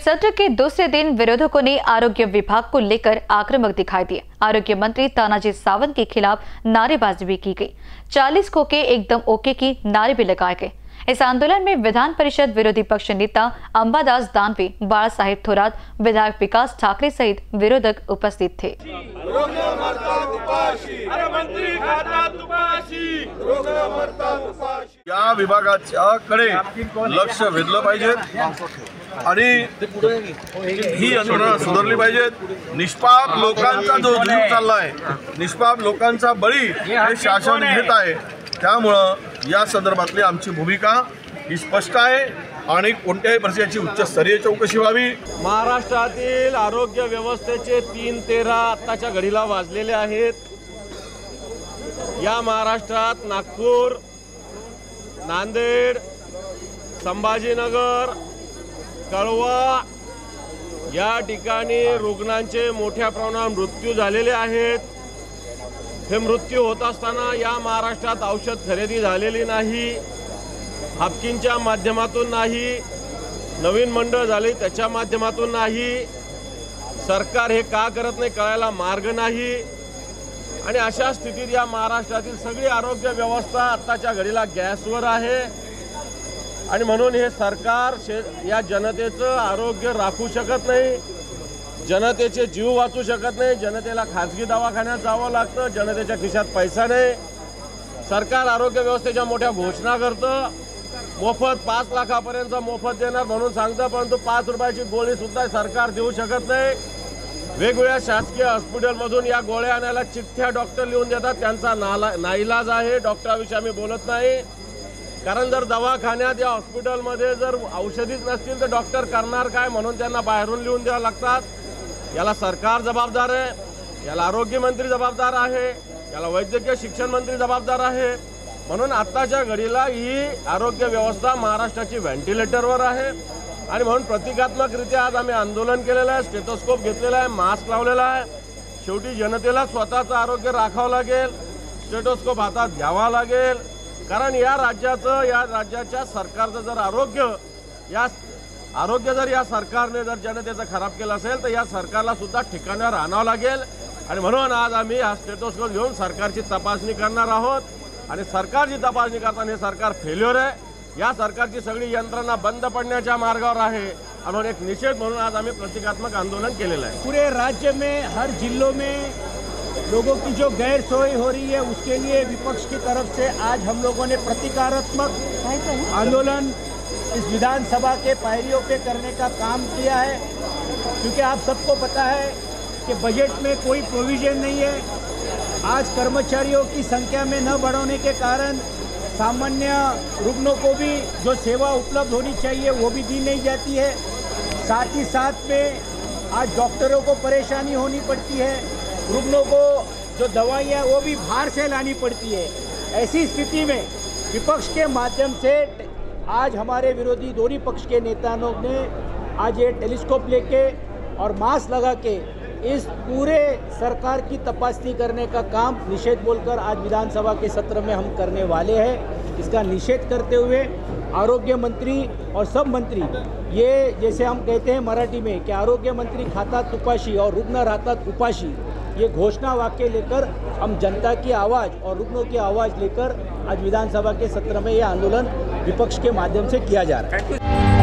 सत्र के दूसरे दिन विरोधकों ने आरोग्य विभाग को लेकर आक्रामक दिखाई दिए। आरोग्य मंत्री तानाजी सावंत के खिलाफ नारेबाजी भी की गई। 40 को के एकदम ओके की नारे भी लगाए गए। इस आंदोलन में विधान परिषद विरोधी पक्ष नेता अंबादास दानवे, बाला साहेब थोराद, विधायक विकास ठाकरे सहित विरोधक उपस्थित थे। या विभागाच्याकडे लक्ष वेधलं पाहिजे, ही आंदोलन सुधारली पाहिजेत। निष्पाप लोकांचा जो जीव चाललाय, निष्पाप लोकांचा बळी हे शासन घेत आहे, त्यामुळे या संदर्भातली आमची भूमिका ही स्पष्ट आहे आणि कोणत्याही प्रकारची उच्चस्तरीय चौकशी व्हावी। महाराष्ट्रातील आरोग्य व्यवस्थेचे 3:13 आताच्या घडीला वाजलेले आहेत। या महाराष्ट्रात नागपूर, नांदेड, संभाजीनगर, कळवा या ठिकाणी रुग्णांचे मोठ्या प्रमाणात मृत्यू झालेले आहेत। हे मृत्यू होत असताना या महाराष्ट्रात औषध खरेदी झालेली नाही, हाफकिनच्या माध्यमातून नाही, नवीन मंडळ झाले त्याच्या माध्यमातून नाही। सरकार हे का करत नाही कळायला मार्ग नाही। आणि अशा स्थितीत या महाराष्ट्रातील सगळी आरोग्य व्यवस्था आताच्या घडीला गॅसवर आहे आणि म्हणून हे सरकार या जनतेचं आरोग्य राखू शकत नाही, जनतेचे जीव वाचू शकत नाही। जनतेला खाजगी दवाखान्यात जावं लागतं, जनतेच्या खिशात पैसा नाही। सरकार आरोग्य व्यवस्थेच्या मोठ्या घोषणा करतं, मोफत 5 लाखापर्यंत मोफत देणार म्हणून सांगतं, परंतु 5 रुपयाची गोळी सुद्धा सरकार देऊ शकत नाही। वेगवेगळ्या शासकीय हॉस्पिटलमधून या गोळ्या आणायला चिठ्ठ्या डॉक्टर लिहून देतात, त्यांचा नाईलाज आहे। डॉक्टराविषयी आम्ही बोलत नाही, कारण जर दवाखान्यात या हॉस्पिटलमध्ये जर औषधीच नसतील तर डॉक्टर करणार काय, म्हणून त्यांना बाहेरून लिहून द्यावं लागतात। याला सरकार जबाबदार आहे, याला आरोग्य मंत्री जबाबदार आहे, याला वैद्यकीय शिक्षण मंत्री जबाबदार आहे। म्हणून आत्ताच्या घडीला ही आरोग्य व्यवस्था महाराष्ट्राची व्हेंटिलेटरवर आहे आणि म्हणून प्रतिकात्मकरित्या आज आम्ही आंदोलन केलेलं आहे, स्टेथोस्कोप घेतलेला आहे, मास्क लावलेला आहे। शेवटी जनतेला स्वतःचं आरोग्य राखावं लागेल, स्टेथोस्कोप हातात घ्यावा लागेल, कारण या राज्याच्या सरकारचं जर आरोग्य जर या सरकारने जर जनतेचं खराब केलं असेल तर या सरकारला सुद्धा ठिकाणावर आणावं लागेल। आणि म्हणून आज आम्ही हा स्टेथोस्कोप घेऊन सरकारची तपासणी करणार आहोत आणि सरकारची तपासणी करताना हे सरकार फेल्युअर आहे, या सरकारची सगळी यंत्रणा बंद पडण्याच्या मार्गावर आहे। म्हणून एक निषेध म्हणून आज आम्ही प्रतीकात्मक आंदोलन केलेलं आहे। पूरे राज्य में हर जिलों में लोगों की जो गैर सोई हो रही है उसके लिए विपक्ष की तरफ से आज हम लोगों ने प्रतीकात्मक आंदोलन इस विधानसभा के पायरियों पे करने का काम किया है, क्योंकि आप सबको पता है कि बजट में कोई प्रोविजन नहीं है। आज कर्मचारियों की संख्या में न बढ़ाने के कारण सामान्य रुग्णों को भी जो सेवा उपलब्ध होनी चाहिए वो भी दी नहीं जाती है। साथ ही साथ में आज डॉक्टरों को परेशानी होनी पड़ती है, रुग्णों को जो दवाइयाँ वो भी बाहर से लानी पड़ती है। ऐसी स्थिति में विपक्ष के माध्यम से आज हमारे विरोधी दोनों पक्ष के नेताओं ने आज ये टेलीस्कोप लेके और मास्क लगा के इस पूरे सरकार की तपासनी करने का काम निषेध बोलकर आज विधानसभा के सत्र में हम करने वाले हैं। इसका निषेध करते हुए आरोग्य मंत्री और सब मंत्री, ये जैसे हम कहते हैं मराठी में कि आरोग्य मंत्री खाता तुपाशी और रुग्ण राहतात उपाशी, ये घोषणा वाक्य लेकर हम जनता की आवाज़ और रुग्णों की आवाज़ लेकर आज विधानसभा के सत्र में ये आंदोलन विपक्ष के माध्यम से किया जा रहा है।